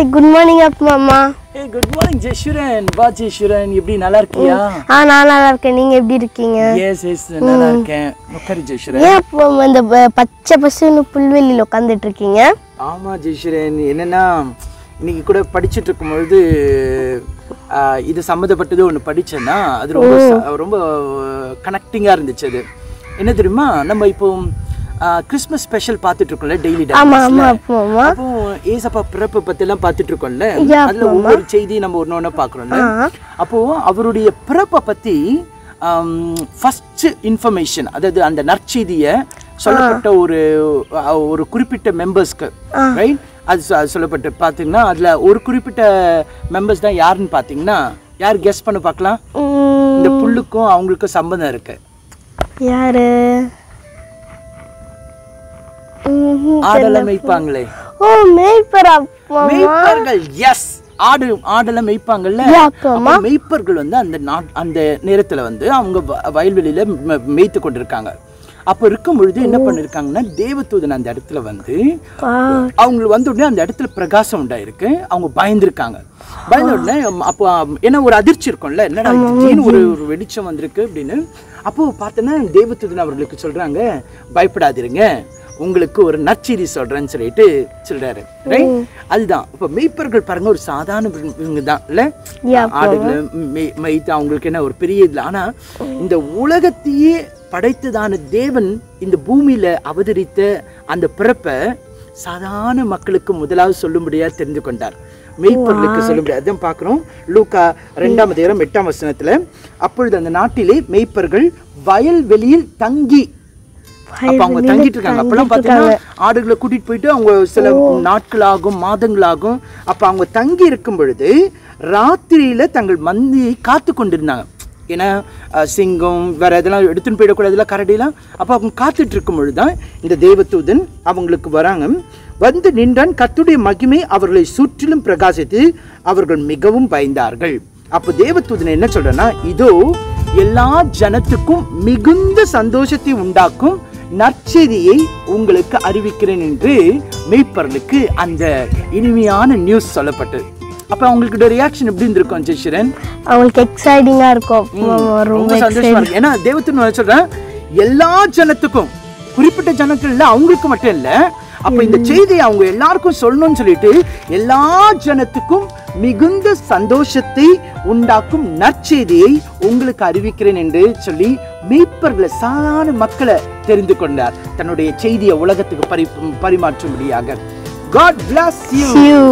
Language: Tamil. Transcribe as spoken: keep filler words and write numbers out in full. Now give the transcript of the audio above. हाय गुड मॉर्निंग अप्पू मामा। Hey good morning Jaisuran. வா ஜெய்சுரன், எப்படி நல்லா இருக்கியா? ஆ நான் நல்லா இருக்கேன், நீங்க எப்படி இருக்கீங்க? எஸ் எஸ் நல்லா இருக்கேன். உட்காரு ஜெய்சுரன். ஏன் அப்ப்பா அந்த பச்சை பசுன்னு புல்வெளியில உட்கார்ந்துட்டு இருக்கீங்க? ஆமா ஜெய்சுரன், என்னன்னா இன்னைக்கு கூட படிச்சிட்டு இருக்கும்போது இது சம்பந்தப்பட்டது ஒன்னு படிச்சேன்னா அது ரொம்ப ரொம்ப கனெக்டிங்கா இருந்துச்சு. அது என்ன தெரியுமா, நம்ம இப்போ கிறிஸ்மஸ் ஸ்பெஷல் பார்த்துட்டு இருக்கோம்ல டெய்லி டைம்ஸ்ல, அப்போ ஏசப்பா பிறப்பு பத்தி எல்லாம் பார்த்துட்டு இருக்கோம்ல, அதுல ஒவ்வொரு செய்தி நம்ம ஒன்னொன்னா பார்க்கறோம்ல. அப்போ அவருடைய பிறப்பை பத்தி ஃபர்ஸ்ட் இன்ஃபர்மேஷன், அதாவது அந்த நற்செய்தியை சொல்லப்பட்ட ஒரு ஒரு குறிப்பிட்ட மெம்பர்ஸ்க்கு, ரைட், அது சொல்லப்பட்ட பார்த்தீங்கன்னா அதுல ஒரு குறிப்பிட்ட மெம்பர்ஸ் தான் யாருன்னு பார்த்தீங்கன்னா, யார் கெஸ் பண்ண பார்க்கலாம்? இந்த புல்லுக்கும் அவங்களுக்கும் சம்பந்தம் இருக்கு யாரு? ஆடல மேய்ப்பாங்களே. ஓ மேய்ப்பர் அப்பா. மேய்ப்பர்கள், எஸ். ஆடு ஆடல மேய்ப்பாங்கல்ல, அப்ப மேய்ப்பர்கள் வந்து அந்த அந்த நேரத்துல வந்து அவங்க வயல்வெளியில மேய்த்து கொண்டிருக்காங்க. அப்ப இருக்கும் பொழுது என்ன பண்ணிருக்காங்கன்னா, தேவதூதன் அந்த இடத்துல வந்து அவங்களுக்கு வந்த உடனே அந்த இடத்துல பிரகாசம் உண்டாயிருக்கு. அவங்க பயந்துருக்காங்க. பயந்த உடனே அப்போ ஏன்னா ஒரு அதிர்ச்சி இருக்கும்ல, என்னடா ஒரு ஒரு வெளிச்சம் வந்திருக்கு அப்படின்னு. அப்போ பார்த்தோன்னா தேவதூதன் அவர்களுக்கு சொல்றாங்க, பயப்படாதிருங்க, உங்களுக்கு ஒரு நற்செய்தி சொல்றேன்னு சொல்லிட்டு சொல்றாரு. அதுதான் இப்ப மேய்ப்பர்கள் பாருங்க, ஒரு சாதாரண தான் இல்ல, ஆடுகளை மேய்த்து அவங்களுக்கு என்ன ஒரு பெரிய இதுல. ஆனா இந்த உலகத்தையே படைத்ததான தேவன் இந்த பூமியில அவதரித்த அந்த பிறப்பை சாதாரண மக்களுக்கு முதலாவது சொல்லும்படியா தெரிந்து கொண்டார், மேய்ப்பர்களுக்கு சொல்லும்படியா. அதான் பாக்குறோம் லூக்கா ரெண்டாம் அதிகாரம் எட்டாம் வசனத்துல, அப்பொழுது அந்த நாட்டிலே மேய்ப்பர்கள் வயல் வெளியில் தங்கி, அப்ப அவங்க தங்கிட்டு இருக்காங்க. அப்பெல்லாம் பாத்தீங்கன்னா ஆடுகளை கூட்டிட்டு போயிட்டு அவங்க சில நாட்கள் ஆகும், மாதங்கள் ஆகும். அப்ப அவங்க தங்கி இருக்கும் பொழுது ராத்திரியில தங்கள் மந்தியை காத்து கொண்டிருந்தாங்க. ஏன்னா சிங்கம் வேற இதெல்லாம் எடுத்துன்னு போயிடக்கூடாது, இதெல்லாம் கரடிலாம். அப்போ அவங்க காத்துட்டு இருக்கும் பொழுதுதான் இந்த தேவதூதன் அவங்களுக்கு வராங்க. வந்து நின்றான், கர்த்தருடைய மகிமை அவர்களை சுற்றிலும் பிரகாசித்து அவர்கள் மிகவும் பயந்தார்கள். அப்போ தேவதூதன் என்ன சொல்றேன்னா, இதோ எல்லா ஜனத்துக்கும் மிகுந்த சந்தோஷத்தை உண்டாக்கும் நற்செய்தியை உங்களுக்கு அறிவிக்கிறேன் என்று மேய்ப்பர்களுக்கு அந்த இனிமையான நியூஸ் சொல்லப்பட்டது. அப்ப அவங்களுக்கு ரியாக்ஷன் எப்படி இருந்திருக்கும் ஜெய்சுரன்? அவங்களுக்கு எக்ஸைட்டிங்கா இருக்கும், ரொம்ப சந்தோஷமா இருக்கும். ஏன்னா தேவதூதன் என்ன சொல்றான், எல்லா ஜனத்துக்கும், குறிப்பிட்ட ஜனத்துக்கு இல்ல, அவங்களுக்கு மட்டும் இல்ல. அப்ப இந்த செய்தியை அவங்க எல்லாருக்கும் சொல்லணும்னு சொல்லிட்டு எல்லா ஜனத்துக்கும் மிகுந்த சந்தோஷத்தை உண்டாக்கும் நற்செய்தியை உங்களுக்கு அறிவிக்கிறேன் என்று சொல்லி மீட்பர்களை, சாதாரண மக்களை தெரிந்து கொண்டார், தன்னுடைய செய்தியை உலகத்துக்கு பரி பரிமாற்றும்படியாக. God bless you.